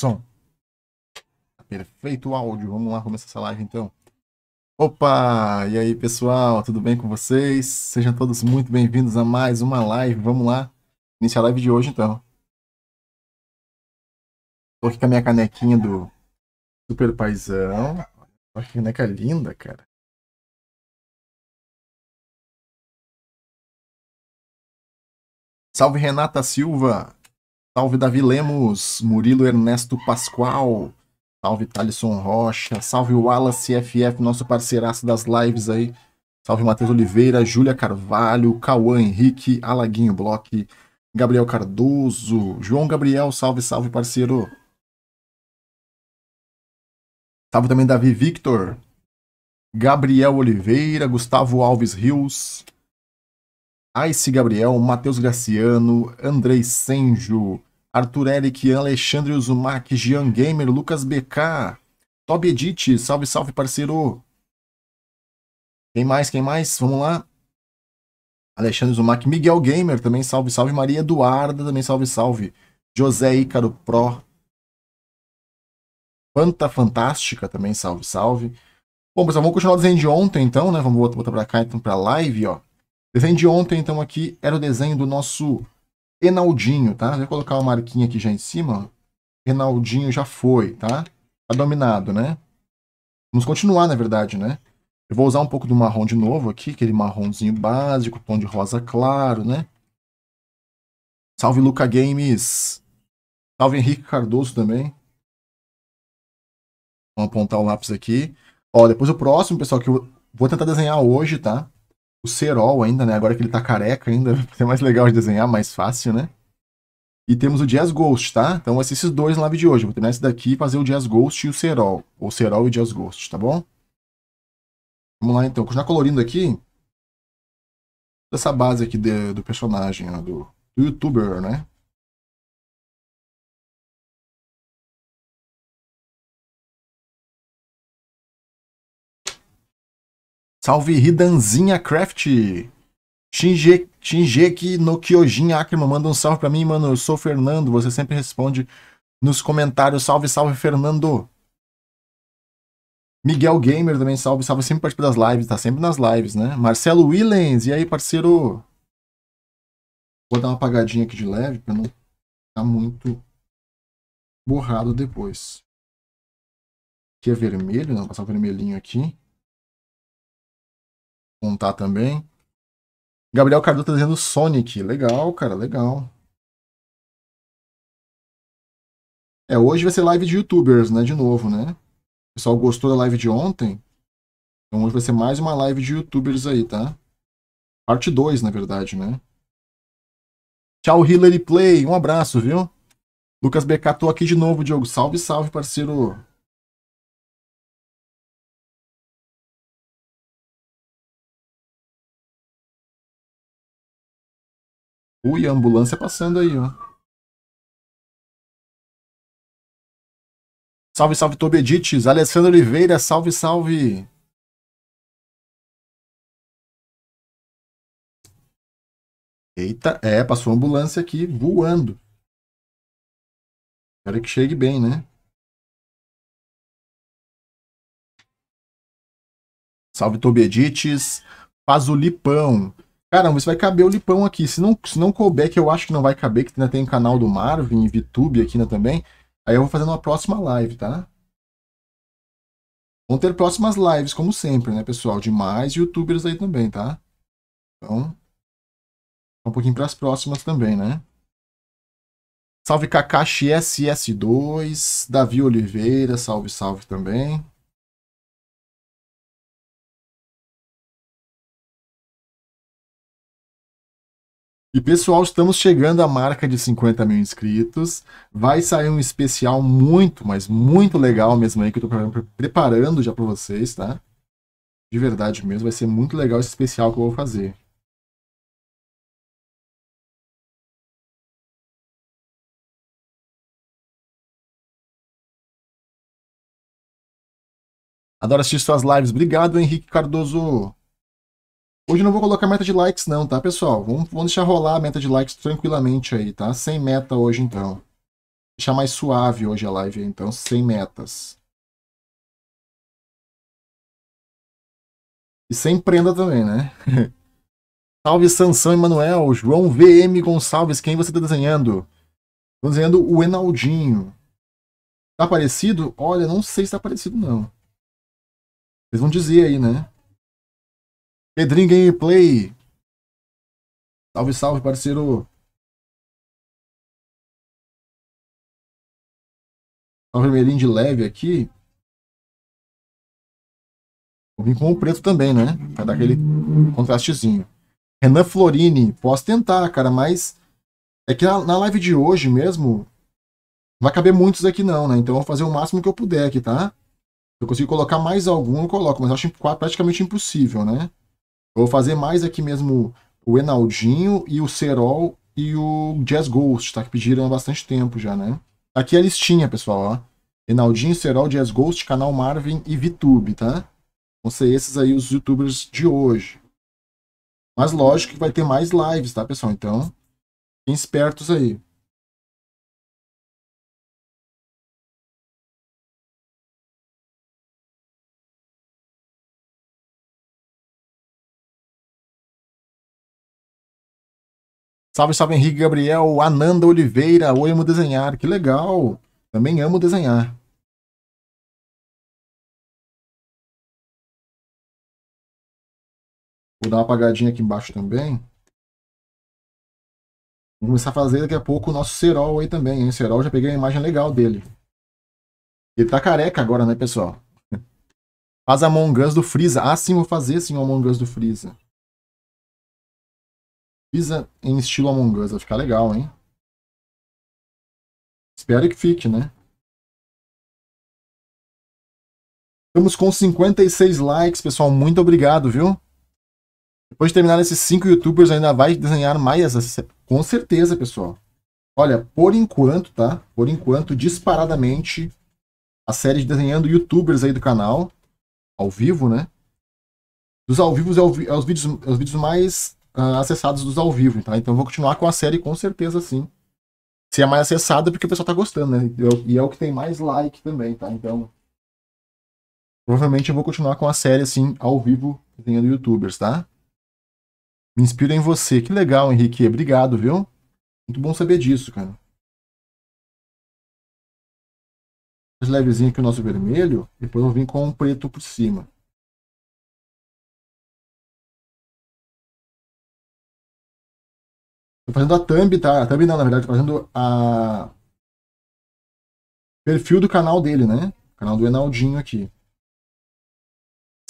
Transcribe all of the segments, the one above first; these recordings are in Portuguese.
Som. Perfeito áudio. Vamos lá começar essa live então. Opa! E aí pessoal, tudo bem com vocês? Sejam todos muito bem-vindos a mais uma live. Vamos lá. Iniciar a live de hoje então. Tô aqui com a minha canequinha do Super Paizão. Olha que caneca linda, cara. Salve Renata Silva. Salve Davi Lemos, Murilo Ernesto Pascoal, salve Thalisson Rocha, salve Wallace FF, nosso parceiraço das lives aí, salve Matheus Oliveira, Júlia Carvalho, Cauã Henrique, Alaguinho Bloch, Gabriel Cardoso, João Gabriel, salve, salve parceiro. Salve também Davi Victor, Gabriel Oliveira, Gustavo Alves Rios, Aice Gabriel, Matheus Graciano, Andrei Senjo, Arthur Eric, Alexandre Uzumaki, Gian Gamer, Lucas BK, Tobi Edith, salve, salve, parceiro. Quem mais, quem mais? Vamos lá. Alexandre Uzumaki, Miguel Gamer também, salve, salve. Maria Eduarda também, salve, salve. José Ícaro Pro. Fanta Fantástica também, salve, salve. Bom, pessoal, vamos continuar o desenho de ontem, então, né? Vamos botar pra cá, então, pra live, ó. Desenho de ontem, então, aqui, era o desenho do nosso Enaldinho, tá? Vou colocar uma marquinha aqui já em cima, ó. Enaldinho já foi, tá? Tá dominado, né? Vamos continuar, na verdade, né? Eu vou usar um pouco do marrom de novo aqui, aquele marronzinho básico, tom de rosa claro, né? Salve, Luca Games! Salve, Henrique Cardoso também. Vamos apontar o lápis aqui. Ó, depois o próximo, pessoal, que eu vou tentar desenhar hoje, tá? O Cerol ainda, né? Agora que ele tá careca ainda, é mais legal de desenhar, mais fácil, né? E temos o Jazz Ghost, tá? Então vai ser esses dois na live de hoje. Vou terminar esse daqui e fazer o Jazz Ghost e o Cerol. Ou Cerol e o Jazz Ghost, tá bom? Vamos lá, então. Continuar colorindo aqui. Essa base aqui do personagem, ó, do youtuber, né? Salve Ridanzinha Craft, Shinjeki no Kyojin, Ackerman, manda um salve pra mim, mano, eu sou o Fernando, você sempre responde nos comentários, salve, salve Fernando. Miguel Gamer também, salve, salve, sempre participa das lives, tá sempre nas lives, né? Marcelo Willens, e aí parceiro? Vou dar uma apagadinha aqui de leve pra não ficar muito borrado depois. Aqui é vermelho, não, vou passar o vermelhinho aqui. Contar também. Gabriel Cardoso tá dizendo Sonic. Legal, cara, legal. É, hoje vai ser live de youtubers, né? De novo, né? O pessoal gostou da live de ontem. Então hoje vai ser mais uma live de youtubers aí, tá? Parte 2, na verdade, né? Tchau, Hillary Play. Um abraço, viu? Lucas BK, tô aqui de novo, Diogo. Salve, salve, parceiro. Ui, a ambulância passando aí, ó. Salve, salve, Tobedites. Alessandro Oliveira, salve, salve. Eita, é, passou a ambulância aqui, voando. Espero que chegue bem, né? Salve, Tobedites. Faz o lipão. Caramba, isso vai caber o lipão aqui. Se não couber, que eu acho que não vai caber, que ainda tem o canal do Marvin e VTube aqui, né, também. Aí eu vou fazer uma próxima live, tá? Vão ter próximas lives, como sempre, né, pessoal? De mais youtubers aí também, tá? Então, um pouquinho para as próximas também, né? Salve Kakashi SS2, Davi Oliveira, salve, salve também. E pessoal, estamos chegando à marca de 50 mil inscritos. Vai sair um especial muito, mas muito legal mesmo aí, que eu tô preparando já pra vocês, tá? De verdade mesmo, vai ser muito legal esse especial que eu vou fazer. Adoro assistir suas lives. Obrigado, Henrique Cardoso. Hoje eu não vou colocar meta de likes não, tá, pessoal? Vamos deixar rolar a meta de likes tranquilamente aí, tá? Sem meta hoje, então. Deixar mais suave hoje a live, então, sem metas. E sem prenda também, né? Salve Sansão Emanuel, João VM Gonçalves, quem você tá desenhando? Tô desenhando o Enaldinho. Tá parecido? Olha, não sei se tá parecido, não. Vocês vão dizer aí, né? Pedrinho Gameplay. Salve, salve, parceiro. Um vermelhinho de leve aqui. Vou vir com o preto também, né? Vai dar aquele contrastezinho. Renan Florini. Posso tentar, cara, mas... é que na live de hoje mesmo... não vai caber muitos aqui não, né? Então eu vou fazer o máximo que eu puder aqui, tá? Se eu consigo colocar mais algum, eu coloco. Mas eu acho praticamente impossível, né? Eu vou fazer mais aqui mesmo o Enaldinho e o Cerol e o Jazz Ghost, tá? Que pediram há bastante tempo já, né? Aqui a listinha, pessoal, ó. Enaldinho, Cerol, Jazz Ghost, canal Marvin e VTube, tá? Vão ser esses aí os youtubers de hoje. Mas lógico que vai ter mais lives, tá, pessoal? Então, fiquem espertos aí. Salve, salve Henrique Gabriel, Ananda Oliveira, oi, amo desenhar, que legal, também amo desenhar. Vou dar uma apagadinha aqui embaixo também. Vou começar a fazer daqui a pouco o nosso Cerol aí também, hein, Cerol, já peguei a imagem legal dele. Ele tá careca agora, né, pessoal? Faz a Among Us do Freeza, ah sim, vou fazer sim o Among Us do Freeza. Pisa em estilo Among Us, vai ficar legal, hein? Espero que fique, né? Estamos com 56 likes, pessoal. Muito obrigado, viu? Depois de terminar esses 5 youtubers, ainda vai desenhar mais essa... com certeza, pessoal. Olha, por enquanto, tá? Por enquanto, disparadamente, a série de desenhando youtubers aí do canal, ao vivo, né? Dos ao vivo é os vídeos mais... acessados dos ao vivo, tá? Então eu vou continuar com a série com certeza sim. Se é mais acessada, porque o pessoal tá gostando, né? E é o que tem mais like também, tá? Então, provavelmente eu vou continuar com a série assim, ao vivo, desenhando youtubers, tá? Me inspiro em você. Que legal, Henrique. Obrigado, viu? Muito bom saber disso, cara. Esse levezinho aqui o nosso vermelho, depois eu vim com um preto por cima. Tô fazendo a thumb, tá? A thumb não, na verdade, tô fazendo a... perfil do canal dele, né? O canal do Enaldinho aqui.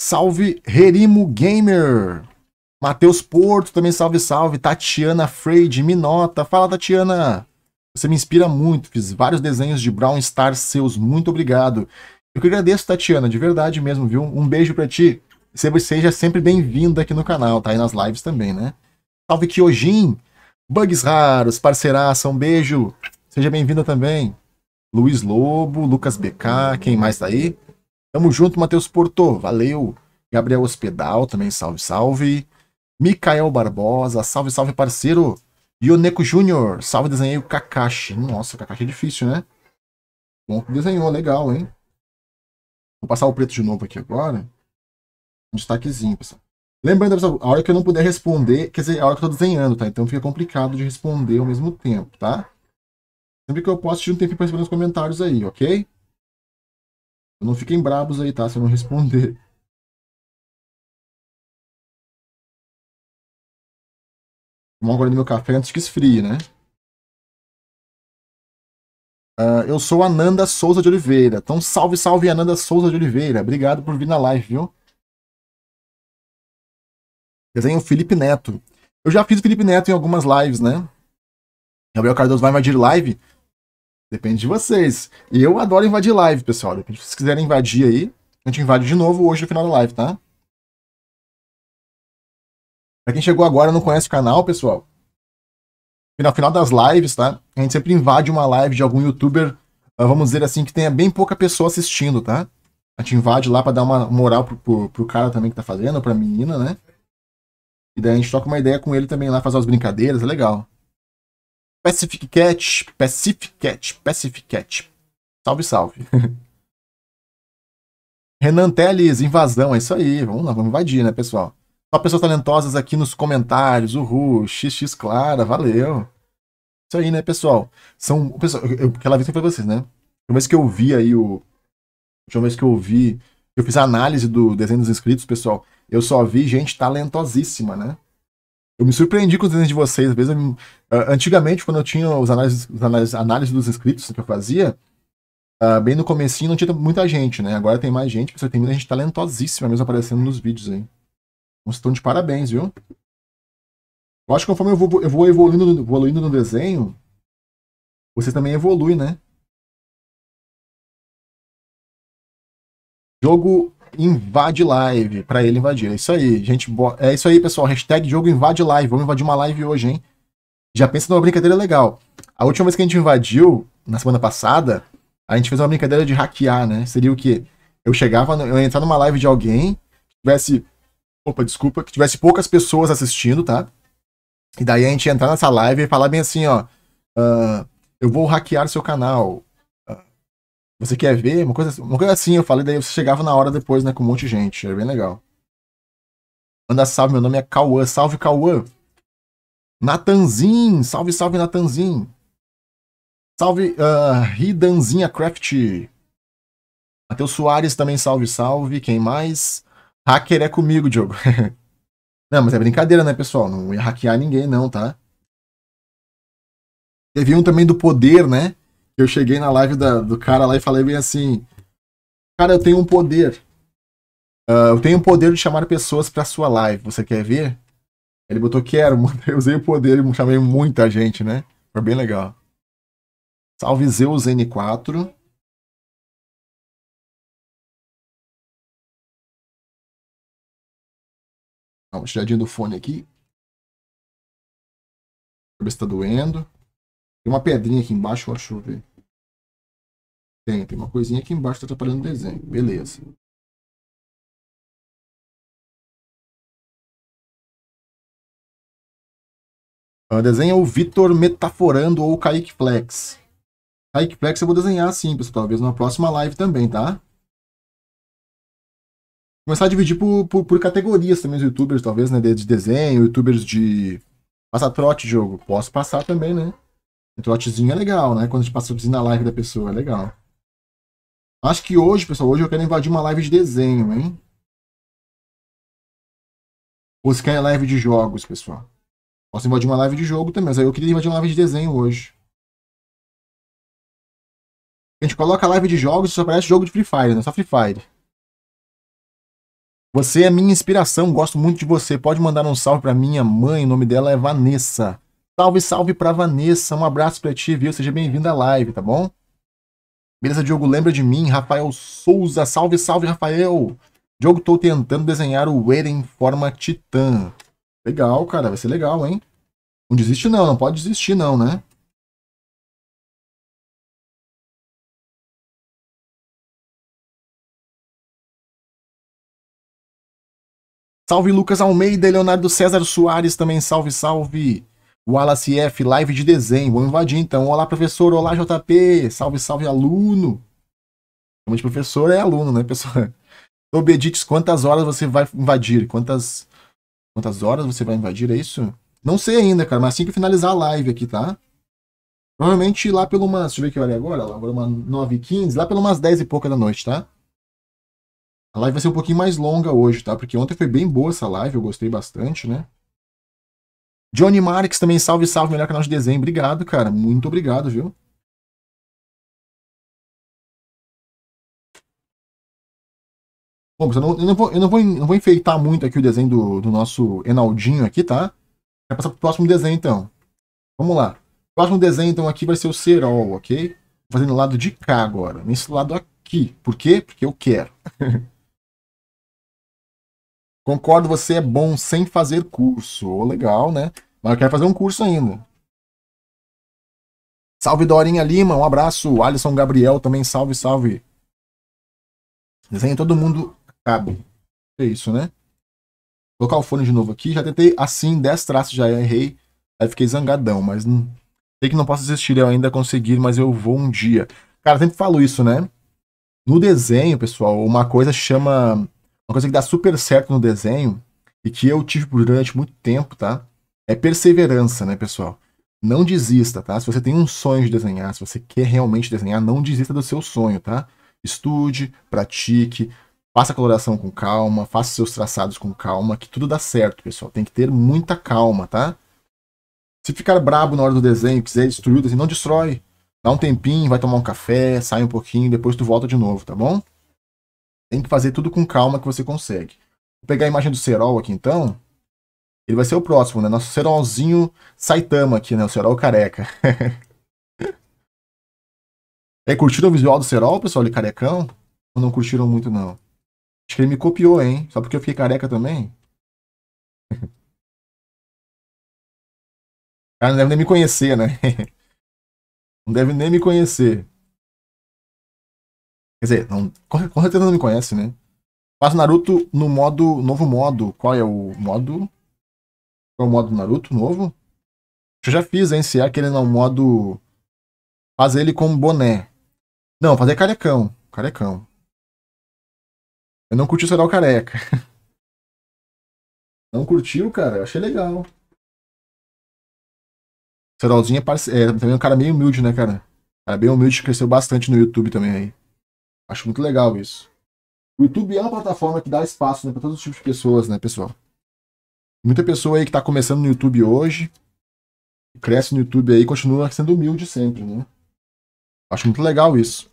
Salve, Herimo Gamer! Matheus Porto também, salve, salve! Tatiana Freire, me nota! Fala, Tatiana! Você me inspira muito, fiz vários desenhos de Brawl Stars seus, muito obrigado! Eu que agradeço, Tatiana, de verdade mesmo, viu? Um beijo pra ti! Seja sempre bem-vindo aqui no canal, tá? Aí nas lives também, né? Salve, Kyojin! Bugs Raros, parceiraça, um beijo. Seja bem-vinda também. Luiz Lobo, Lucas BK, quem mais tá aí? Tamo junto, Matheus Porto, valeu. Gabriel Hospedal também, salve, salve. Micael Barbosa, salve, salve, parceiro. Ioneco Júnior, salve, desenhei o Kakashi. Nossa, o Kakashi é difícil, né? Bom que desenhou, legal, hein? Vou passar o preto de novo aqui agora. Um destaquezinho, pessoal. Lembrando, pessoal, a hora que eu não puder responder, quer dizer, a hora que eu tô desenhando, tá? Então fica complicado de responder ao mesmo tempo, tá? Sempre que eu posso, tiro um tempinho pra responder nos comentários aí, ok? Não fiquem bravos aí, tá? Se eu não responder. Vou tomar agora no meu café antes que esfrie, né? Eu sou Ananda Souza de Oliveira. Então salve, salve, Ananda Souza de Oliveira. Obrigado por vir na live, viu? Desenho Felipe Neto. Eu já fiz o Felipe Neto em algumas lives, né? Gabriel Cardoso vai invadir live? Depende de vocês. E eu adoro invadir live, pessoal. Se vocês quiserem invadir aí, a gente invade de novo hoje no final da live, tá? Pra quem chegou agora e não conhece o canal, pessoal, no final das lives, tá? A gente sempre invade uma live de algum youtuber, vamos dizer assim, que tenha bem pouca pessoa assistindo, tá? A gente invade lá pra dar uma moral pro cara também que tá fazendo, pra menina, né? E daí a gente toca uma ideia com ele também lá, fazer as brincadeiras, é legal. Pacific Cat. Salve, salve. Renan Teles, invasão, é isso aí. Vamos lá, vamos invadir, né, pessoal? Só pessoas talentosas aqui nos comentários. Uhul, XX Clara, valeu. Isso aí, né, pessoal? São, pessoal, aquela vez que eu falei pra vocês, né? A última vez que eu vi, eu fiz a análise do desenho dos inscritos, pessoal. Eu só vi gente talentosíssima, né? Eu me surpreendi com os desenhos de vocês. Às vezes, antigamente, quando eu tinha os análises dos inscritos que eu fazia, bem no comecinho não tinha muita gente, né? Agora tem mais gente, pessoal, tem muita gente talentosíssima mesmo aparecendo nos vídeos aí. Vocês estão de parabéns, viu? Eu acho que conforme eu vou evoluindo no desenho, você também evolui, né? Jogo invade live, pra ele invadir. É isso aí, gente. É isso aí, pessoal. Hashtag jogo invade live. Vamos invadir uma live hoje, hein? Já pensa numa brincadeira legal. A última vez que a gente invadiu, na semana passada, a gente fez uma brincadeira de hackear, né? Seria o quê? Eu ia entrar numa live de alguém que tivesse... Opa, desculpa. Que tivesse poucas pessoas assistindo, tá? E daí a gente ia entrar nessa live e falar bem assim, ó. Eu vou hackear seu canal. Você quer ver? Uma coisa assim, eu falei, daí você chegava na hora depois, né, com um monte de gente. Era bem legal. Manda salve, meu nome é Cauã. Salve, Cauã. Natanzin. Salve, salve, Natanzin. Salve, Ridanzinha Craft. Matheus Soares também, salve, salve. Quem mais? Hacker é comigo, Diogo. Não, mas é brincadeira, né, pessoal? Não ia hackear ninguém, não, tá? Teve um também do poder, né? Eu cheguei na live do cara lá e falei bem assim, cara, eu tenho um poder. Eu tenho o poder de chamar pessoas pra sua live, você quer ver? Ele botou quero, eu usei o poder e chamei muita gente, né? Foi bem legal. Salve Zeus N4. Dá uma tiradinha do fone aqui. Deixa eu ver se tá doendo. Tem uma pedrinha aqui embaixo, deixa eu ver. Tem uma coisinha aqui embaixo que tá atrapalhando o desenho. Beleza. Desenha o Vitor Metaforando ou o Kaique Flex. Kaique Flex eu vou desenhar sim, pessoal. Talvez na próxima live também, tá? Começar a dividir por categorias também os youtubers, talvez, né? De desenho, youtubers de... Passar trote de jogo. Posso passar também, né? Um trotezinho é legal, né? Quando a gente passa trotezinho na live da pessoa, é legal. Acho que hoje, pessoal, hoje eu quero invadir uma live de desenho, hein? Ou se quer live de jogos, pessoal. Posso invadir uma live de jogo também, mas aí eu queria invadir uma live de desenho hoje. A gente coloca a live de jogos e só aparece jogo de Free Fire, né? Só Free Fire. Você é minha inspiração, gosto muito de você. Pode mandar um salve pra minha mãe, o nome dela é Vanessa. Salve, salve pra Vanessa, um abraço pra ti, viu? Seja bem-vindo à live, tá bom? Beleza, Diogo, lembra de mim, Rafael Souza, salve, salve, Rafael! Diogo, tô tentando desenhar o Eren em forma titã. Legal, cara, vai ser legal, hein? Não desiste não, não pode desistir não, né? Salve, Lucas Almeida e Leonardo César Soares também, salve, salve! Wallace F, live de desenho. Vamos invadir então. Olá, professor. Olá, JP. Salve, salve, aluno. Como de professor é aluno, né, pessoal? Obedites, quantas horas você vai invadir? Quantas horas você vai invadir, é isso? Não sei ainda, cara, mas assim que finalizar a live aqui, tá? Provavelmente lá pelo umas... Deixa eu ver que hora é agora. Agora umas 9h15. Lá pelas umas 10 e pouca da noite, tá? A live vai ser um pouquinho mais longa hoje, tá? Porque ontem foi bem boa essa live. Eu gostei bastante, né? Johnny Marques também, salve, salve, melhor canal de desenho. Obrigado, cara. Muito obrigado, viu? Bom, eu não vou enfeitar muito aqui o desenho do nosso Enaldinho aqui, tá? Vai passar pro próximo desenho, então. Vamos lá. O próximo desenho, então, aqui vai ser o Cerol, ok? Vou fazer no lado de cá agora. Nesse lado aqui. Por quê? Porque eu quero. Concordo, você é bom sem fazer curso. Oh, legal, né? Mas eu quero fazer um curso ainda. Salve, Dorinha Lima. Um abraço. Alisson Gabriel também. Salve, salve. Desenho todo mundo cabe. É isso, né? Vou colocar o fone de novo aqui. Já tentei assim, 10 traços, já errei. Aí fiquei zangadão, mas Sei que não posso desistir, eu ainda conseguir, mas eu vou um dia. Cara, eu sempre falo isso, né? No desenho, pessoal, uma coisa chama... Uma coisa que dá super certo no desenho, e que eu tive durante muito tempo, tá? É perseverança, né, pessoal? Não desista, tá? Se você tem um sonho de desenhar, se você quer realmente desenhar, não desista do seu sonho, tá? Estude, pratique, faça a coloração com calma, faça seus traçados com calma, que tudo dá certo, pessoal. Tem que ter muita calma, tá? Se ficar brabo na hora do desenho, quiser destruir o desenho, não destrói. Dá um tempinho, vai tomar um café, sai um pouquinho, depois tu volta de novo, tá bom? Tem que fazer tudo com calma que você consegue. Vou pegar a imagem do Cerol aqui, então. Ele vai ser o próximo, né? Nosso Cerolzinho Saitama aqui, né? O Cerol careca. É, curtiram o visual do Cerol, pessoal? Ele carecão? Ou não curtiram muito, não? Acho que ele me copiou, hein? Só porque eu fiquei careca também. Cara, não deve nem me conhecer, né? Não deve nem me conhecer. Quer dizer, não, com certeza não me conhece, né? Faz Naruto no modo, novo modo. Qual é o modo? Qual é o modo do Naruto novo? Eu já fiz, hein? Se é aquele no modo... Faz ele com boné. Não, fazer carecão. Carecão. Eu não curti o Cerol careca. Não curtiu, cara? Eu achei legal. Cerolzinho é também um cara meio humilde, né, cara? Cara bem humilde, cresceu bastante no YouTube também aí. Acho muito legal isso. O YouTube é uma plataforma que dá espaço, né, para todos os tipos de pessoas, né, pessoal? Muita pessoa aí que tá começando no YouTube hoje, cresce no YouTube aí, continua sendo humilde sempre, né? Acho muito legal isso.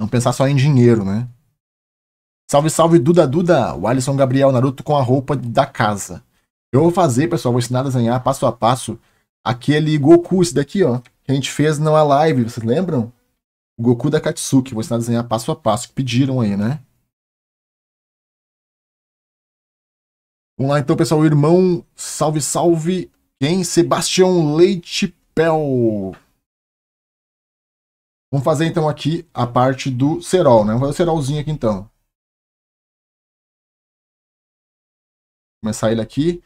Não pensar só em dinheiro, né? Salve, salve, Duda, Duda! O Alisson Gabriel Naruto com a roupa da casa. Eu vou fazer, pessoal, vou ensinar a desenhar passo a passo aquele Goku, esse daqui, ó, que a gente fez na live, vocês lembram? O Goku da Katsuki. Vou ensinar a desenhar passo a passo, que pediram aí, né? Vamos lá então, pessoal. O irmão, salve, salve. Quem? Sebastião Leite Pel. Vamos fazer então aqui a parte do Cerol, né? Vamos fazer o Cerolzinho aqui então. Vou começar ele aqui.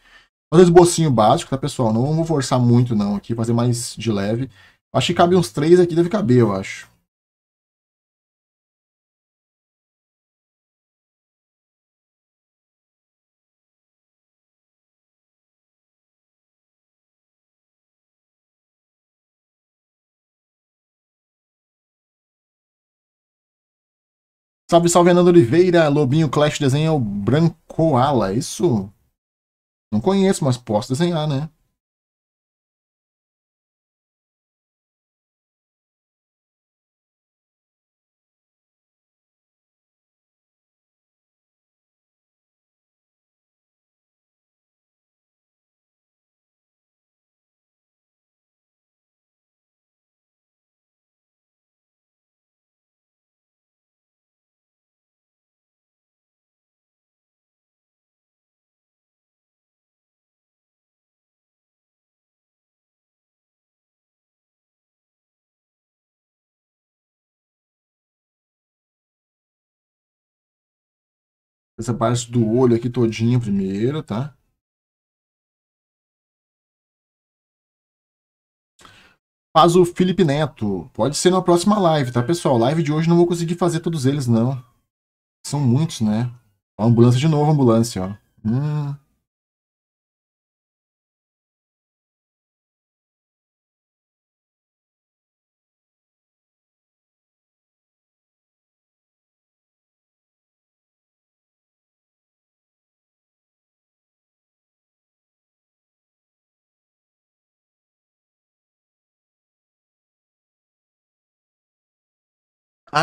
Fazer o esbocinho básico, tá, pessoal? Não vou forçar muito não aqui, fazer mais de leve. Acho que cabe uns 3 aqui, deve caber, eu acho. Salve, salve, Ananda Oliveira. Lobinho Clash desenha o Brancoala. Isso? Não conheço, mas posso desenhar, né? Essa parte do olho aqui todinho primeiro, tá? Faz o Felipe Neto. Pode ser na próxima live, tá, pessoal? Live de hoje não vou conseguir fazer todos eles, não. São muitos, né? Ó, ambulância de novo, ambulância, ó.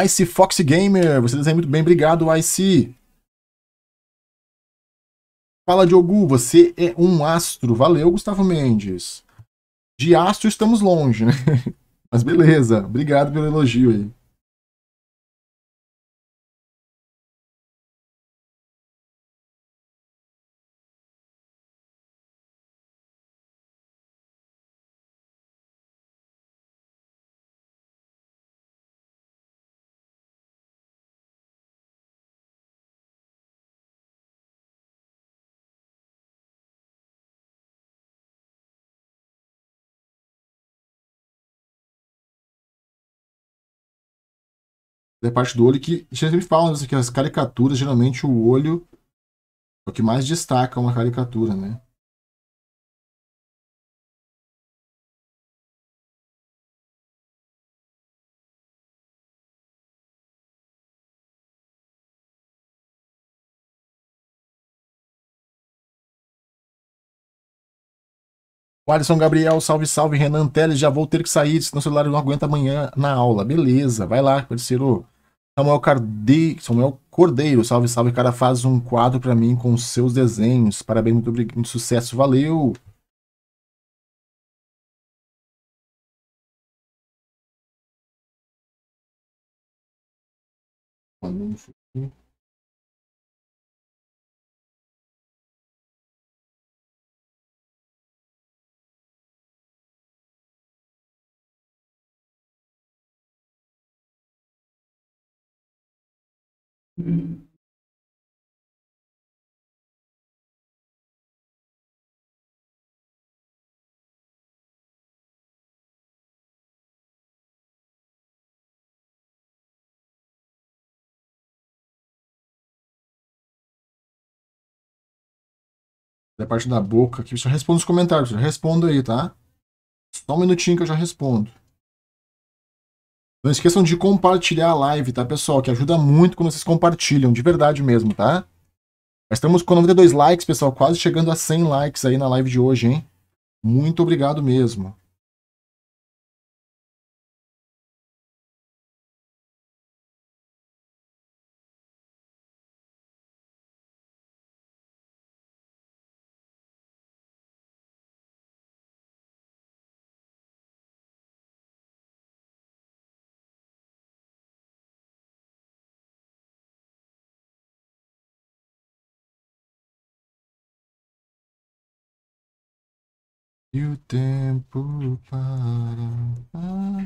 Ice Fox Gamer, você desenha muito bem, obrigado, Ice. Fala, Diogo, você é um astro. Valeu, Gustavo Mendes. De astro estamos longe, né? Mas beleza, obrigado pelo elogio aí. da parte do olho, que sempre falam isso aqui, as caricaturas, geralmente o olho é o que mais destaca uma caricatura, né? O Alisson Gabriel, salve, salve, Renan Teles, já vou ter que sair, senão o celular não aguenta amanhã na aula. Beleza, vai lá, parceiro. Samuel Cordeiro, salve, salve, cara, faz um quadro pra mim com seus desenhos. Parabéns, muito obrigado, muito sucesso, valeu. Da parte da boca aqui, já respondo os comentários, já respondo aí, tá? Só um minutinho que eu já respondo. Não esqueçam de compartilhar a live, tá, pessoal? Que ajuda muito quando vocês compartilham, de verdade mesmo, tá? Nós estamos com 92 likes, pessoal, quase chegando a 100 likes aí na live de hoje, hein? Muito obrigado mesmo. E o tempo para...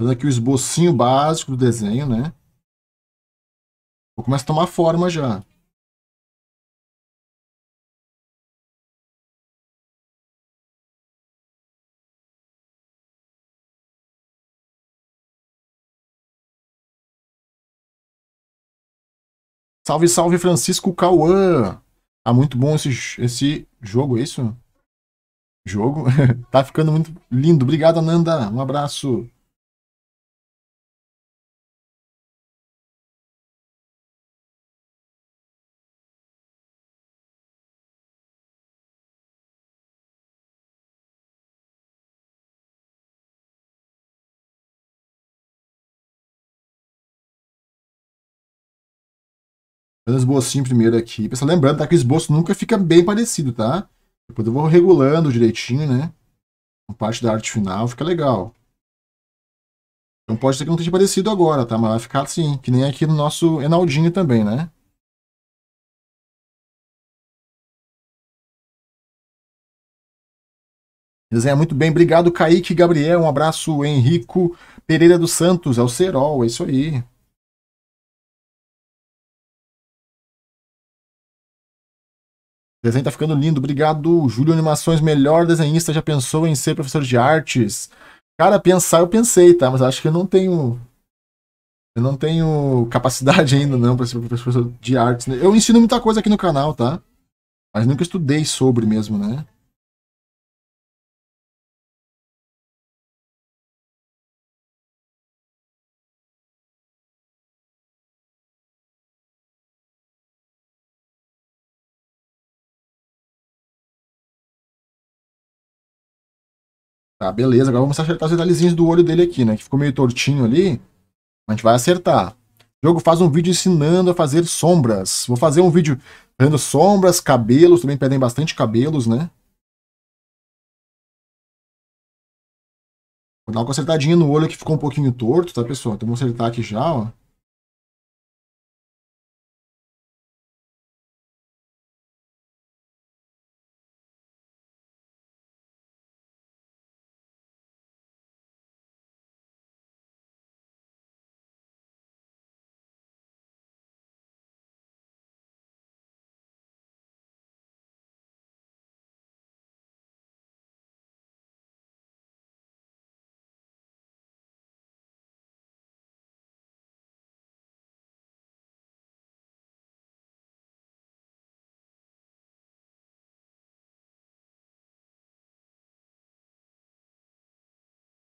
Fazendo aqui o esbocinho básico do desenho, né? Eu começo a tomar forma já. Salve, salve, Francisco Cauã! Ah, muito bom esse jogo, é isso? Jogo? Tá ficando muito lindo. Obrigado, Ananda. Um abraço. Fazendo o esbocinho primeiro aqui. Pessoal, lembrando, tá, que o esboço nunca fica bem parecido, tá? Depois eu vou regulando direitinho, né? A parte da arte final fica legal. Então pode ser que não esteja parecido agora, tá? Mas vai ficar assim, que nem aqui no nosso Enaldinho também, né? Desenha muito bem. Obrigado, Kaique Gabriel. Um abraço, Henrico Pereira dos Santos. É o Cerol, é isso aí. O desenho tá ficando lindo, obrigado, Júlio Animações, melhor desenhista, já pensou em ser professor de artes? Cara, pensar eu pensei, tá? Mas acho que eu não tenho capacidade ainda não para ser professor de artes, né? Eu ensino muita coisa aqui no canal, tá? Mas nunca estudei sobre mesmo, né? Tá, beleza. Agora vamos acertar os detalhezinhos do olho dele aqui, né? Que ficou meio tortinho ali. A gente vai acertar. O jogo faz um vídeo ensinando a fazer sombras. Vou fazer um vídeo fazendo sombras, cabelos. Também pedem bastante cabelos, né? Vou dar uma consertadinha no olho que ficou um pouquinho torto, tá, pessoal? Então vamos acertar aqui já, ó.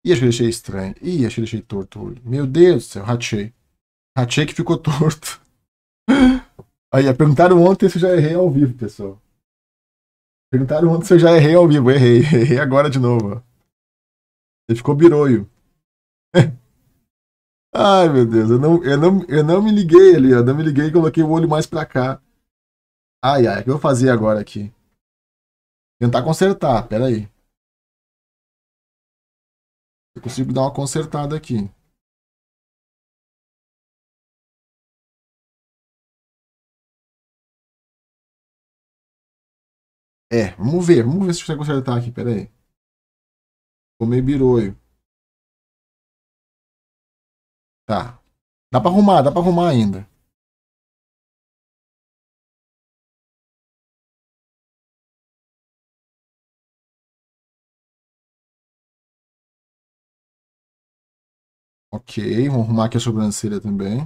Ih, acho que deixei estranho. Ih, acho que deixei torto o olho. Meu Deus do céu, ratei. Ratei que ficou torto. Aí, perguntaram ontem se eu já errei ao vivo, pessoal. Perguntaram ontem se eu já errei ao vivo. Errei, errei agora de novo. Ele ficou biroio. Ai, meu Deus, eu não me liguei ali, ó. Não me liguei e coloquei o olho mais pra cá. Ai, ai, o que eu vou fazer agora aqui? Tentar consertar, pera aí. Eu consigo dar uma consertada aqui. É, vamos ver se consegue consertar aqui, pera aí. Ficou meio biroio. Tá. Dá pra arrumar ainda. Ok, vamos arrumar aqui a sobrancelha também.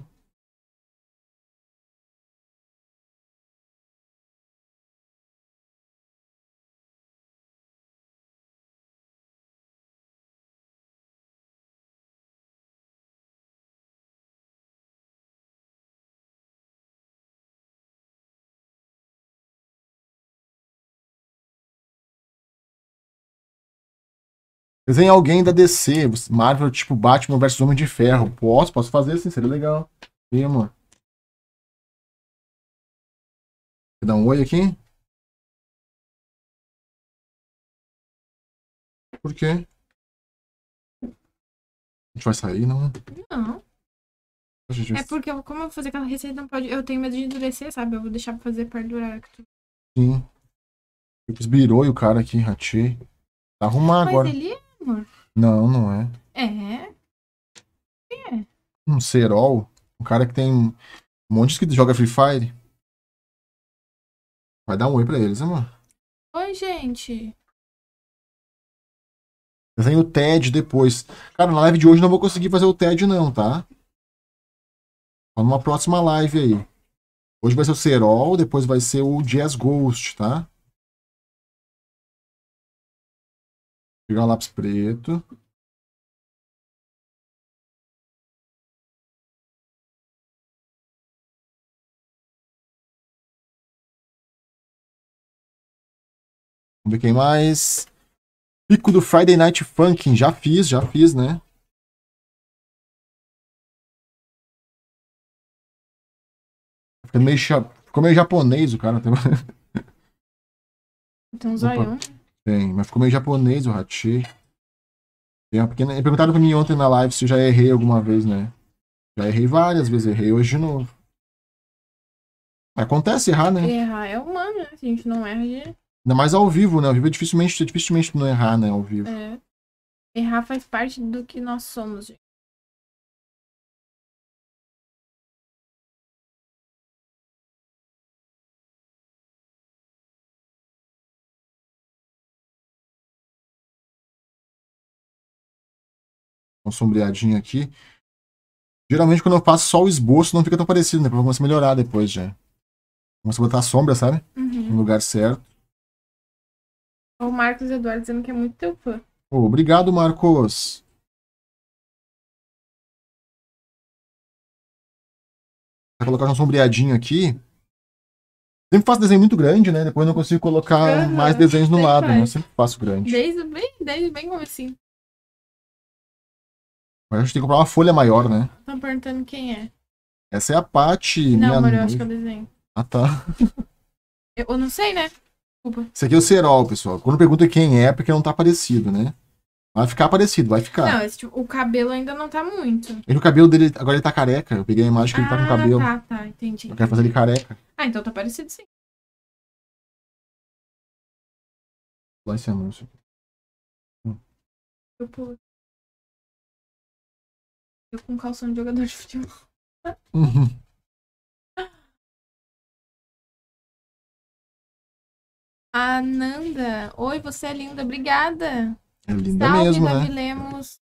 Desenha alguém da DC, Marvel, tipo Batman vs Homem de Ferro. Posso fazer assim, seria legal. E, amor? Quer dar um oi aqui? Por quê? A gente vai sair, não? Não. É porque, como eu vou fazer aquela receita, não pode. Eu tenho medo de endurecer, sabe? Eu vou deixar pra fazer perto do horário que tu. Sim. Eu esbirou e o cara aqui, ratei. Tá arrumar agora. Ele... Amor. Não, não é. É. É. Um Cerol? Um cara que tem um monte que joga Free Fire. Vai dar um oi pra eles, amor. Oi, gente. Eu tenho o TED depois. Cara, na live de hoje não vou conseguir fazer o TED não, tá? Só numa próxima live aí. Hoje vai ser o Cerol, depois vai ser o Jazz Ghost, tá? Pegar o lápis preto. Vamos ver quem mais. Pico do Friday Night Funkin'. Já fiz, né? Ficou meio japonês o cara. Tem um zoião. Tem, mas ficou meio japonês o hachi. Perguntaram pra mim ontem na live se eu já errei alguma vez, né? Já errei várias vezes, errei hoje de novo. Acontece errar, né? Errar é humano, né? Se a gente não erra, de... Ainda mais ao vivo, né? Ao vivo é dificilmente não errar, né? Ao vivo. É. Errar faz parte do que nós somos, gente. Um sombreadinho aqui. Geralmente quando eu faço só o esboço não fica tão parecido, né? Porque eu começo a melhorar depois já. Começo a botar a sombra, sabe? Uhum. No lugar certo. O Marcos Eduardo dizendo que é muito teu fã. Oh, obrigado, Marcos. Vou colocar um sombreadinho aqui. Sempre faço desenho muito grande, né? Depois eu não consigo colocar mais desenhos no lado, né? Eu sempre faço grande. Desde bem como assim. Agora a gente tem que comprar uma folha maior, né? Estão perguntando quem é. Essa é a Paty. Não, amor, eu acho que é o desenho. Ah, tá. Eu não sei, né? Desculpa. Esse aqui é o Cerol, pessoal. Quando pergunta quem é, porque não tá parecido, né? Vai ficar parecido, vai ficar. Não, esse tipo, o cabelo ainda não tá muito. O cabelo dele, agora ele tá careca. Eu peguei a imagem que ele tá com o cabelo. Ah, tá, entendi. Eu quero fazer ele careca. Ah, então tá parecido sim. Lá esse anúncio. Eu pulo. Eu com calção de jogador de futebol. Uhum. Ananda. Oi, você é linda. Obrigada. É linda. Salve, mesmo, né? Lemos.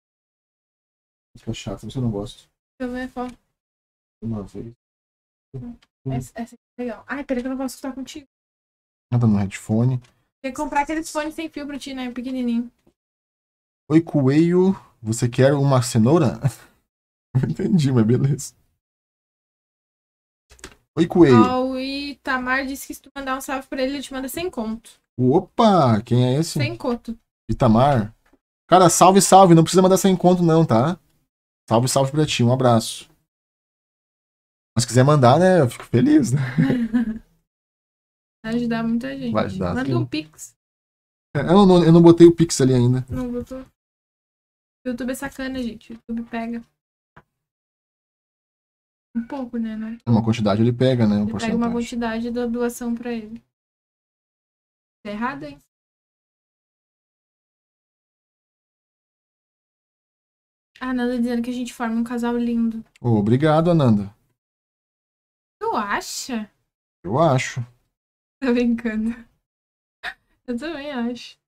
Fica chato, você não gosta. Deixa eu ver foto. Essa aqui é legal. Ai, peraí que eu não posso escutar contigo. Nada no headphone. Tem que comprar aqueles fones sem fio pra ti, né? Pequenininho. Oi, coelho. Você quer uma cenoura? Não entendi, mas beleza. Oi, Coelho. Ó, o Itamar disse que se tu mandar um salve pra ele, ele te manda 100 conto. Opa, quem é esse? 100 conto. Itamar. Cara, salve, salve. Não precisa mandar 100 conto não, tá? Salve, salve pra ti. Um abraço. Mas se quiser mandar, né? Eu fico feliz, né? Vai ajudar muita gente. Vai ajudar. Manda um pix. Eu não botei o pix ali ainda. Não botou. O YouTube é sacana, gente. O YouTube pega. Um pouco, né? Não? Uma quantidade ele pega, né? Ele pega uma quantidade da doação pra ele. Tá errado, hein? A Ananda dizendo que a gente forma um casal lindo. Oh, obrigado, Ananda. Tu acha? Eu acho. Tô brincando. Eu também acho.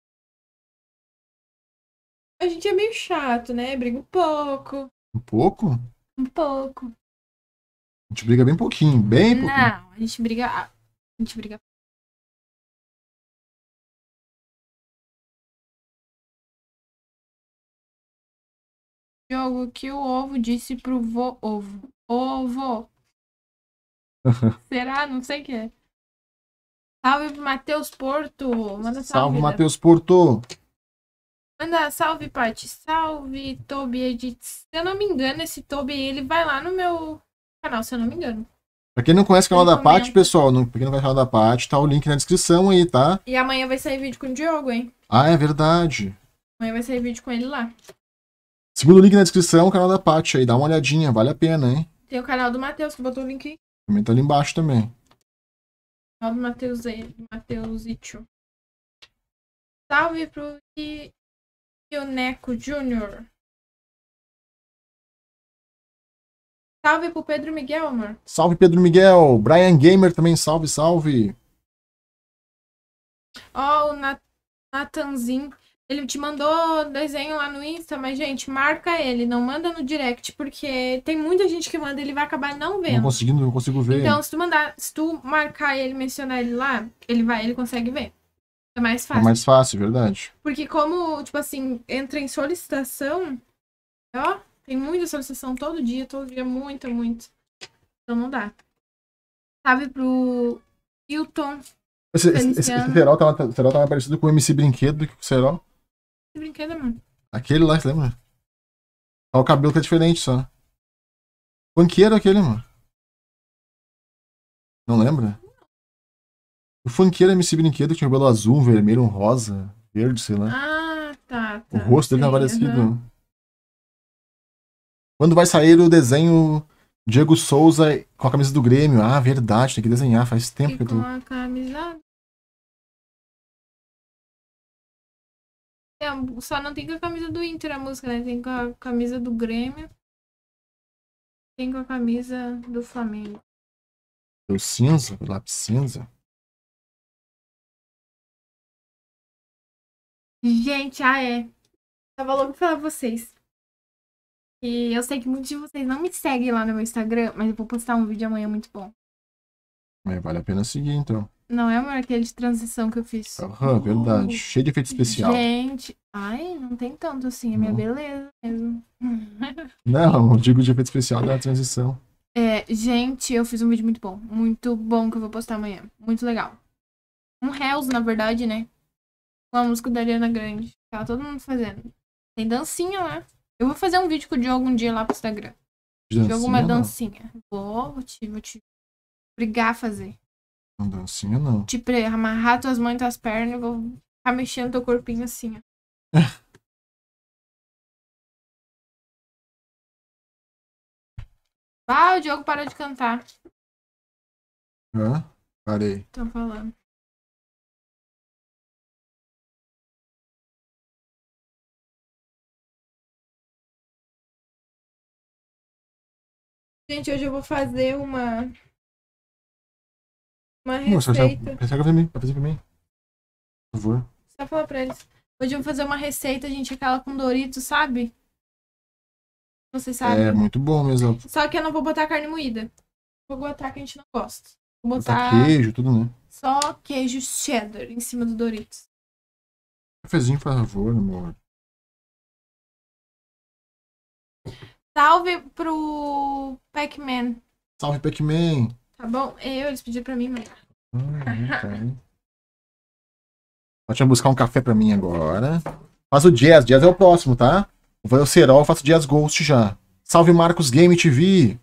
A gente é meio chato, né? Briga um pouco. Um pouco? Um pouco. A gente briga bem pouquinho, bem pouquinho. Não, a gente briga... A gente briga... Jogo que o ovo disse pro vô ovo. Ovo! Será? Não sei o que é. Salve pro Matheus Porto. Manda salve. Salve, Matheus Porto. Manda salve, Paty. Salve, Toby Edith. Se eu não me engano, esse Toby, ele vai lá no meu canal, se eu não me engano. Pra quem não conhece o canal da Paty, pessoal, pra quem não conhece o canal da Paty, tá o link na descrição aí, tá? E amanhã vai sair vídeo com o Diogo, hein? Ah, é verdade. Amanhã vai sair vídeo com ele lá. Segundo o link na descrição, o canal da Paty aí, dá uma olhadinha, vale a pena, hein? Tem o canal do Matheus, que botou o link aí. Comenta ali embaixo também. O canal do Matheus aí, Matheus Itio. Salve pro Ioneco Júnior. Salve pro Pedro Miguel, amor. Salve, Pedro Miguel. Brian Gamer também, salve, salve. Ó, o Natanzinho. Ele te mandou desenho lá no Insta, mas, gente, marca ele. Não manda no direct, porque tem muita gente que manda, ele vai acabar não vendo. Não consigo ver. Então, se tu marcar ele, mencionar ele lá, ele consegue ver. É mais fácil. É mais fácil, verdade. Porque como, tipo assim, entra em solicitação, ó... Tem muita solicitação todo dia, muita, muito. Então não dá. Sabe pro Hilton. Esse Cerol tava tá parecido com o MC Brinquedo do que o Cerol. MC Brinquedo, mano. Aquele lá, você lembra? Ó, o cabelo tá diferente só. Funkeiro aquele, mano. Não lembra? O funkeiro MC Brinquedo que tinha o cabelo azul, um vermelho, um rosa, verde, sei lá. Ah, tá. O rosto dele tá parecido. Uhum. Quando vai sair o desenho Diego Souza com a camisa do Grêmio? Ah, verdade, tem que desenhar, faz tempo e que eu tô... com a camisa... É, só não tem com a camisa do Inter a música, né? Tem com a camisa do Grêmio. Tem com a camisa do Flamengo. O cinza, o lápis cinza. Gente, tava louco pra falar pra vocês. E eu sei que muitos de vocês não me seguem lá no meu Instagram, mas eu vou postar um vídeo amanhã muito bom. Mas vale a pena seguir, então. Não é, amor? Aquele de transição que eu fiz. Aham, verdade. Cheio de efeito especial. Gente, ai, não tem tanto assim. É minha beleza mesmo. Não, eu digo de efeito especial da transição. É, gente, eu fiz um vídeo muito bom. Muito bom que eu vou postar amanhã. Muito legal. Um Hells, na verdade, né? Com a música da Ariana Grande. Tava todo mundo fazendo. Tem dancinha lá. Eu vou fazer um vídeo com o Diogo um dia lá pro Instagram. Dancinha, Diogo, uma dancinha. Não. Vou te obrigar a fazer. Uma dancinha, não. Te amarrar tuas mãos e tuas pernas e vou ficar mexendo teu corpinho assim, ó. O Diogo parou de cantar. Hã? Parei. Tô falando. Gente, hoje eu vou fazer uma receita. Pode fazer pra mim. Por favor. Só falar pra eles. Hoje eu vou fazer uma receita, gente, aquela com Doritos, sabe? Vocês sabem. É, muito bom mesmo. Só que eu não vou botar carne moída. Vou botar que a gente não gosta. Vou botar queijo, tudo, né? Só queijo cheddar em cima do Doritos. Cafezinho, por favor, amor. Salve pro Pac-Man. Salve, Pac-Man. Tá bom? Eles pediram pra mim, mas... Pode buscar um café pra mim agora. Faz o Jazz. Jazz é o próximo, tá? Vai o Cerol, eu faço Jazz Ghost já. Salve, Marcos Game TV.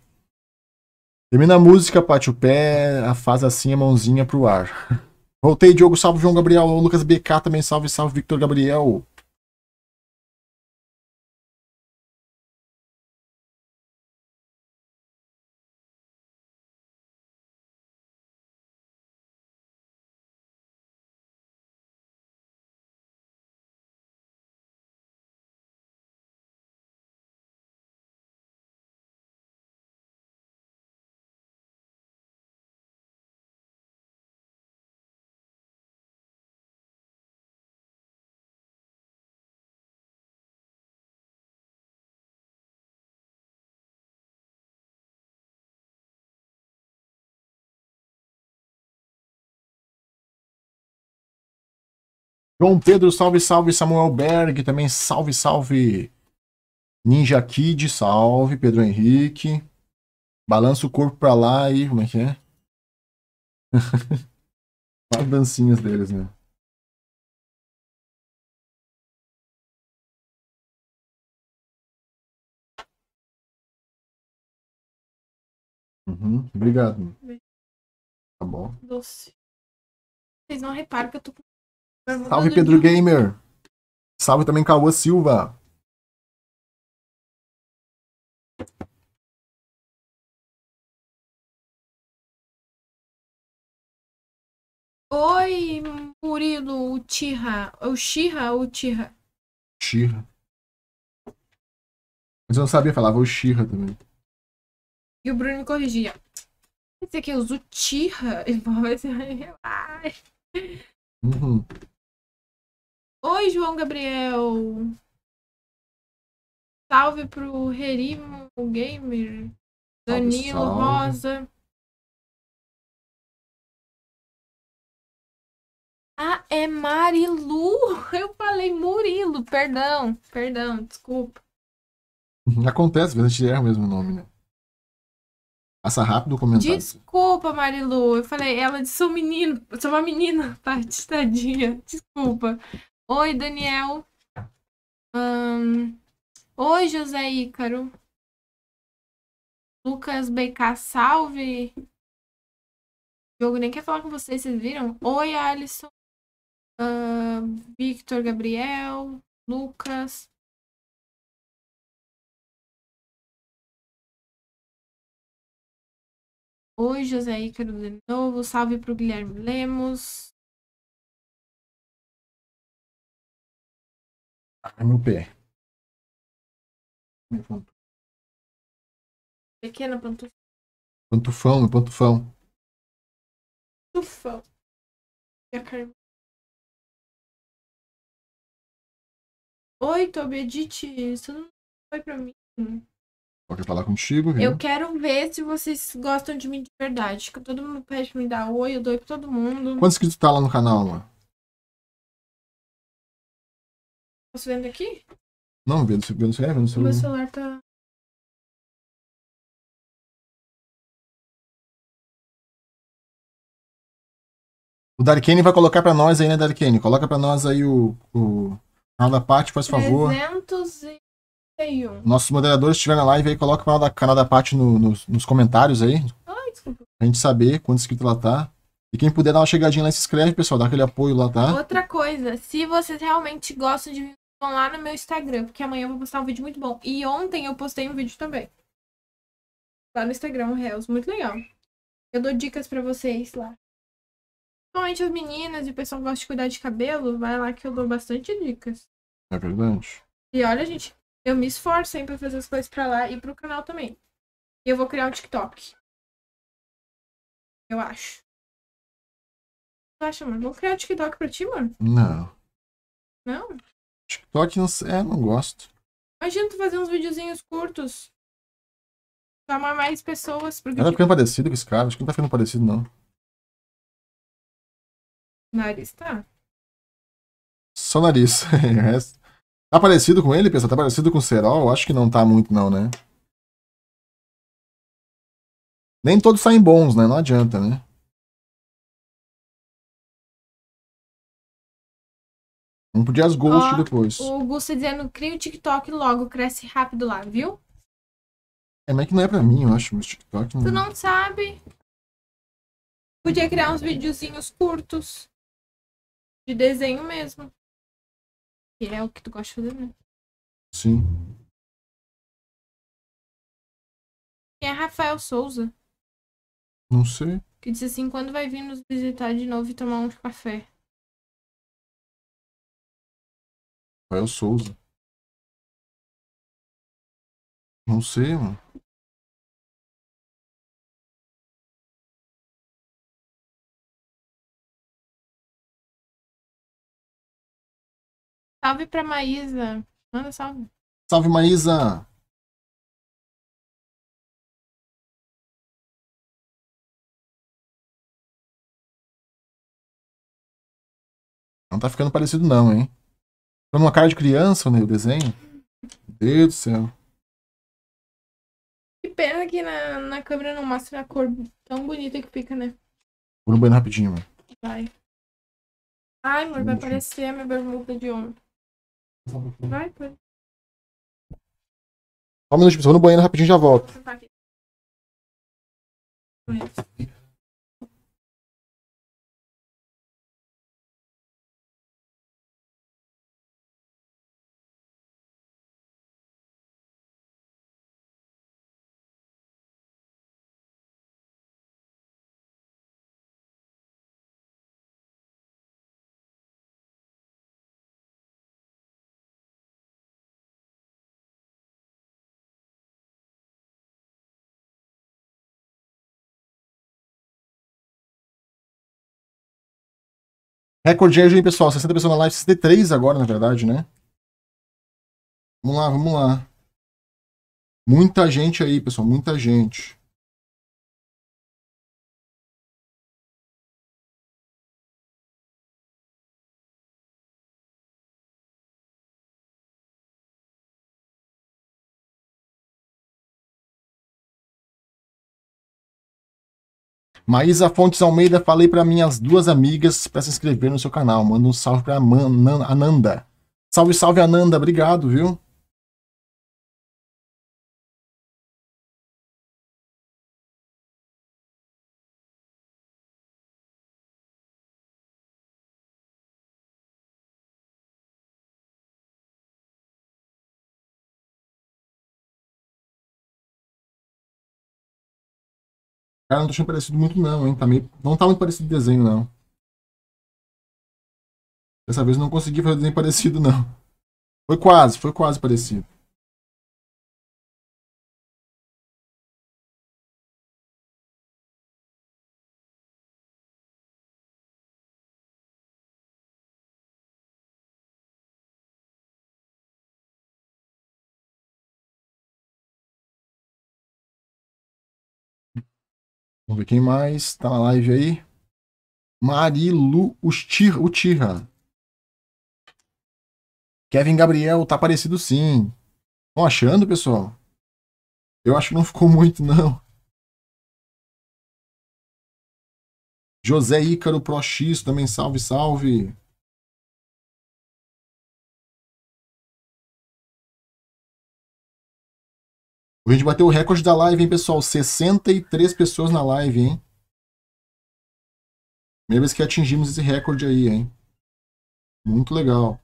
Termina a música, Paty. O pé faz assim a mãozinha pro ar. Voltei, Diogo. Salve, João Gabriel. O Lucas BK também. Salve, salve, Victor Gabriel. João Pedro, salve, salve. Samuel Berg também, salve, salve. Ninja Kid, salve. Pedro Henrique. Balança o corpo pra lá aí. Como é que é? As dancinhas deles, né? Obrigado. Tá bom. Doce. Vocês não reparam que eu tô com... Salve, Pedro Gamer. Salve também, Cauã Silva. Oi, Murilo, Uchiha. Uchiha ou Uchiha? Uchiha. Mas eu não sabia, falava Uchiha também. E o Bruno me corrigia. Esse aqui é os Uchiha. Uhum. Oi, João Gabriel. Salve pro Herimo Gamer. Danilo, salve, salve. Rosa. Ah, é Marilu. Eu falei Murilo, perdão. Perdão, desculpa. Acontece, mas a gente erra o mesmo nome, né? Passa rápido o comentário. Desculpa, Marilu. Eu falei, ela disse, sou menino. Sou uma menina, Paty, tadinha. Desculpa. Oi, Daniel. Oi, José Ícaro. Lucas BK, salve. O jogo nem quer falar com vocês, vocês viram? Oi, Alisson. Victor Gabriel. Lucas. Oi, José Ícaro de novo. Salve pro Guilherme Lemos. É meu pé. Meu pantufão. Pequena pantufa. Pantufão, meu pantufão. Pantufão. Oi, Tobiedite. Isso não foi pra mim. Pode falar contigo, viu? Eu quero ver se vocês gostam de mim de verdade. Que todo mundo pede pra me dar oi, eu dou oi pra todo mundo. Quantos inscritos tá lá no canal, mano? Posso vendo aqui? Não, vendo você é, vendo seu... Meu celular tá... O Darkane vai colocar pra nós aí, né, Darkane? Coloca pra nós aí o canal da Paty, faz favor. 301. Nossos moderadores estiverem na live aí, coloca o canal da Paty nos comentários aí. Ai, desculpa. Pra gente saber quantos inscritos ela tá. E quem puder dar uma chegadinha lá, se inscreve, pessoal. Dá aquele apoio lá, tá? Outra coisa, se vocês realmente gostam de mim, vão lá no meu Instagram, porque amanhã eu vou postar um vídeo muito bom. E ontem eu postei um vídeo também. Lá no Instagram, Reels, muito legal. Eu dou dicas pra vocês lá. Principalmente as meninas e o pessoal que gosta de cuidar de cabelo, vai lá que eu dou bastante dicas. É verdade. E olha, gente, eu me esforço hein, pra fazer as coisas pra lá e pro canal também. E eu vou criar o TikTok. Eu acho. Tu acha, mano? Vou criar o TikTok pra ti, mano? Não. Não? TikTok não, não gosto. Imagina tu fazer uns videozinhos curtos. Chamar mais pessoas. Porque ela tá ficando parecido com esse cara. Acho que não tá ficando parecido, não. Nariz, tá? Só nariz. O resto... Tá parecido com ele, pessoal? Tá parecido com o Cerol? Acho que não tá muito não, né? Nem todos saem bons, né? Não adianta, né? Vamos pro Jazz Ghost depois. O Gusta dizendo, cria o TikTok logo, cresce rápido lá, viu? É, mas que não é pra mim, eu acho, mas TikTok não... Tu não sabe? Podia criar uns videozinhos curtos. De desenho mesmo. Que é o que tu gosta de fazer, né? Sim. Quem é Rafael Souza? Não sei. Que disse assim, quando vai vir nos visitar de novo e tomar um café? Rafael Souza. Não sei, mano. Salve pra Maísa. Manda salve. Salve, Maísa. Não tá ficando parecido não, hein? Tô numa cara de criança, né, o desenho. Meu Deus do céu. Que pena que na câmera não mostra a cor tão bonita que fica, né? Vou no banheiro rapidinho, mano. Vai. Ai, amor, vai aparecer a minha bermuda de homem. Vai, pode. Só um minuto, vou no banheiro rapidinho e já volto. Recorde aí, pessoal. 60 pessoas na live. 63 agora, na verdade, né? Vamos lá, vamos lá. Muita gente aí, pessoal. Muita gente. Maísa Fontes Almeida, falei para minhas duas amigas para se inscrever no seu canal. Manda um salve para Ananda. Salve, salve, Ananda. Obrigado, viu? Cara, não tô achando parecido muito não, hein? Tá meio... Não tá muito parecido o desenho, não. Dessa vez não consegui fazer desenho parecido, não. Foi quase parecido. Vamos ver quem mais tá na live aí. Marilu Uchiha. Kevin Gabriel, tá parecido sim. Estão achando, pessoal? Eu acho que não ficou muito, não. José Ícaro ProX também, salve, salve. A gente bateu o recorde da live, hein, pessoal? 63 pessoas na live, hein? Primeira vez que atingimos esse recorde aí, hein? Muito legal.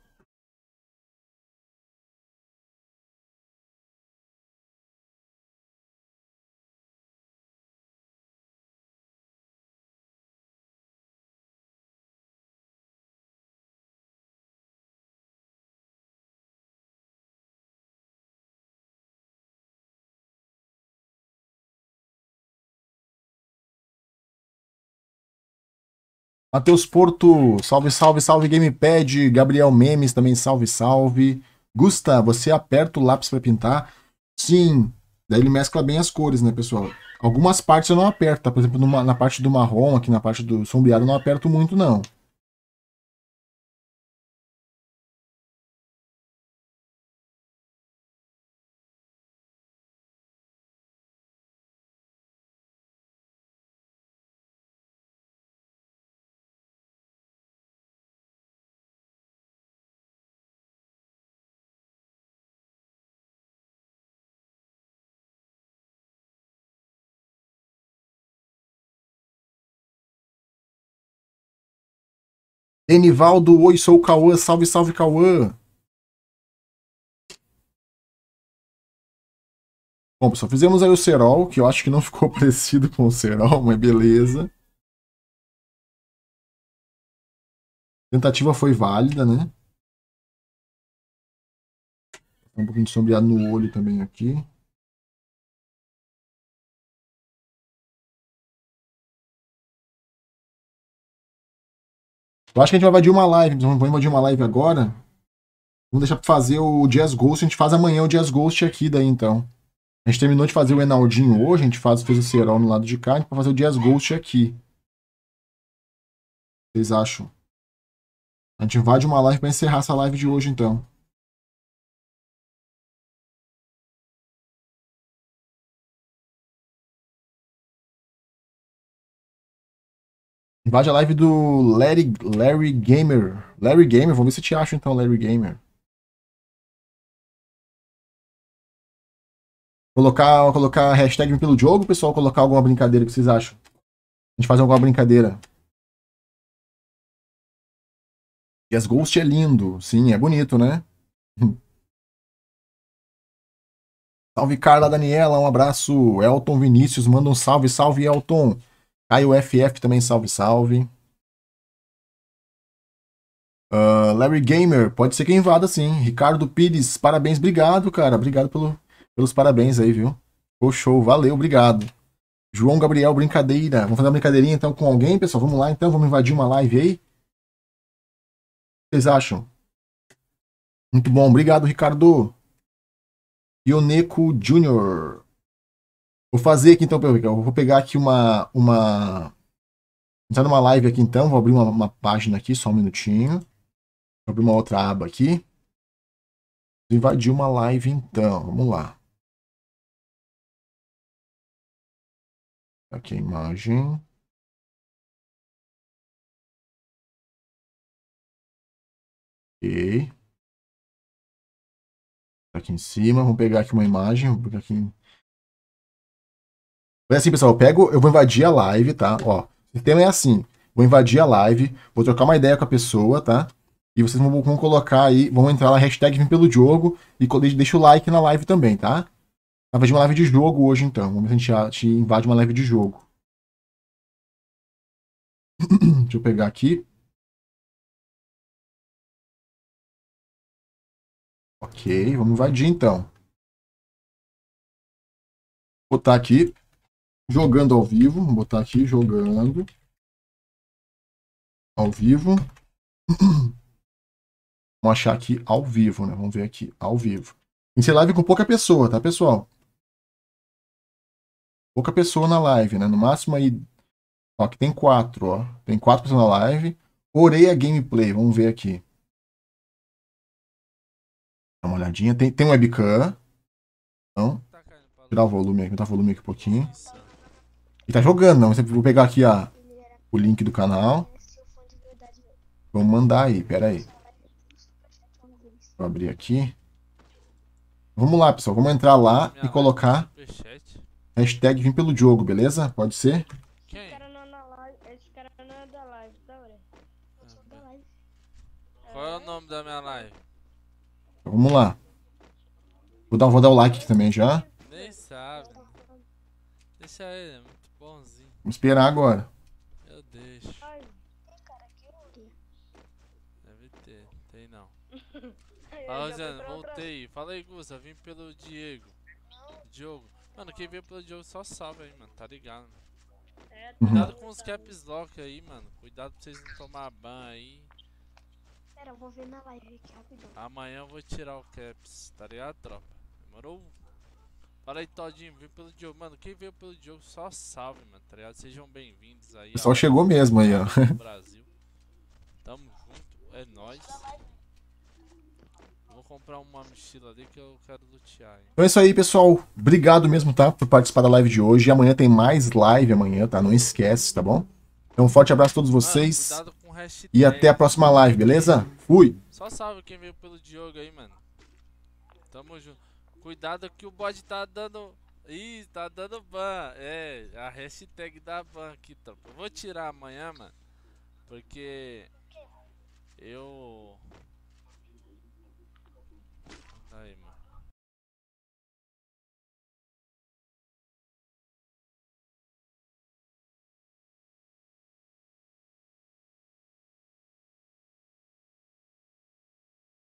Matheus Porto, salve, salve, salve, Gamepad. Gabriel Memes também, salve, salve. Gusta, você aperta o lápis para pintar? Sim. Daí ele mescla bem as cores, né, pessoal? Algumas partes eu não aperto, tá? Por exemplo, na parte do marrom, aqui na parte do sombreado, eu não aperto muito, não. Enivaldo, oi, sou o Cauã. Salve, salve, Cauã. Bom, pessoal, fizemos aí o Cerol, que eu acho que não ficou parecido com o Cerol, mas beleza. A tentativa foi válida, né? Um pouquinho de sombreado no olho também aqui. Eu acho que a gente vai invadir uma live. Vamos invadir uma live agora. Vamos deixar pra fazer o Jazz Ghost. A gente faz amanhã o Jazz Ghost aqui daí, então. A gente terminou de fazer o Enaldinho hoje. A gente fez o Cerol no lado de cá. A gente vai fazer o Jazz Ghost aqui. Vocês acham? A gente invade uma live pra encerrar essa live de hoje, então. Invade a live do Larry Gamer. Larry Gamer, vamos ver se te acho então, Larry Gamer. Colocar hashtag pelo jogo, pessoal, colocar alguma brincadeira que vocês acham. A gente faz alguma brincadeira. E as Ghost é lindo. Sim, é bonito, né? Salve, Carla Daniela, um abraço. Elton Vinícius, manda um salve, salve, Elton. Caio FF também, salve, salve. Larry Gamer, pode ser que invada, sim. Ricardo Pires, parabéns, obrigado, cara. Obrigado pelos parabéns aí, viu? Ficou show, valeu, obrigado. João Gabriel, brincadeira. Vamos fazer uma brincadeirinha então com alguém, pessoal? Vamos lá então, vamos invadir uma live aí. O que vocês acham? Muito bom, obrigado, Ricardo. Ioneco Jr. Vou fazer aqui então, eu vou pegar aqui entrar numa live aqui então, vou abrir uma página aqui, só um minutinho. Vou abrir uma outra aba aqui. Vou invadir uma live então, vamos lá. Aqui a imagem. Ok. Aqui em cima, vamos pegar aqui uma imagem, vou pegar aqui... É assim, pessoal, eu vou invadir a live, tá? Ó, o sistema é assim, vou invadir a live, vou trocar uma ideia com a pessoa, tá? E vocês vão colocar aí, vão entrar lá, hashtag vem pelo jogo, e deixa o like na live também, tá? Vai invadir uma live de jogo hoje, então. Vamos ver se a gente invade uma live de jogo. Deixa eu pegar aqui. Ok, vamos invadir, então. Vou botar aqui. Jogando ao vivo, vou botar aqui, jogando ao vivo. Vamos achar aqui ao vivo, né? Vamos ver aqui, ao vivo. Tem que ser live com pouca pessoa, tá, pessoal? Pouca pessoa na live, né? No máximo aí, ó, aqui tem 4, ó. Tem 4 pessoas na live. Oreia Gameplay, vamos ver aqui. Dá uma olhadinha, tem um webcam. Então, vou tirar o volume aqui, vou dar o volume aqui um pouquinho. E tá jogando, não. Vou pegar aqui o link do canal. Vamos mandar aí, pera aí. Vou abrir aqui. Vamos lá, pessoal. Vamos entrar lá e colocar hashtag vim pelo jogo, beleza? Pode ser? Quem? Esse cara não é da live, tá, velho? Eu sou da live. Qual é o nome da minha live? Vamos lá. Vou dar o like aqui também já. Nem sabe. Deixa ele, é muito bonzinho. Vamos esperar agora. Eu deixo. Tem cara aqui hoje? Deve ter, tem não. Fala, Rosiana, voltei. Fala aí, Gusa, vim pelo Diogo. Mano, quem veio pelo Diogo só sabe aí, mano, tá ligado? É, cuidado com os caps lock aí, mano. Cuidado pra vocês não tomar ban aí. Pera, eu vou ver na live aqui rapidão. Amanhã eu vou tirar o caps, tá ligado, tropa? Demorou? Fala aí, Todinho, vem pelo Diogo. Mano, quem veio pelo Diogo só salve, mano, tá ligado? Sejam bem-vindos aí. O pessoal chegou mesmo aí, ó. Brasil. Tamo junto, é nóis. Vou comprar uma mochila ali que eu quero lutear. Hein? Então é isso aí, pessoal. Obrigado mesmo, tá? Por participar da live de hoje. E amanhã tem mais live amanhã, tá? Não esquece, tá bom? Então um forte abraço a todos vocês. Mano, cuidado com o hashtag. E até a próxima live, beleza? Fui. Só salve quem veio pelo Diogo aí, mano. Tamo junto. Cuidado que o bot tá dando... Ih, tá dando ban. É, a hashtag da ban aqui, tropa. Eu vou tirar amanhã, mano. Porque Eu... Aí, mano.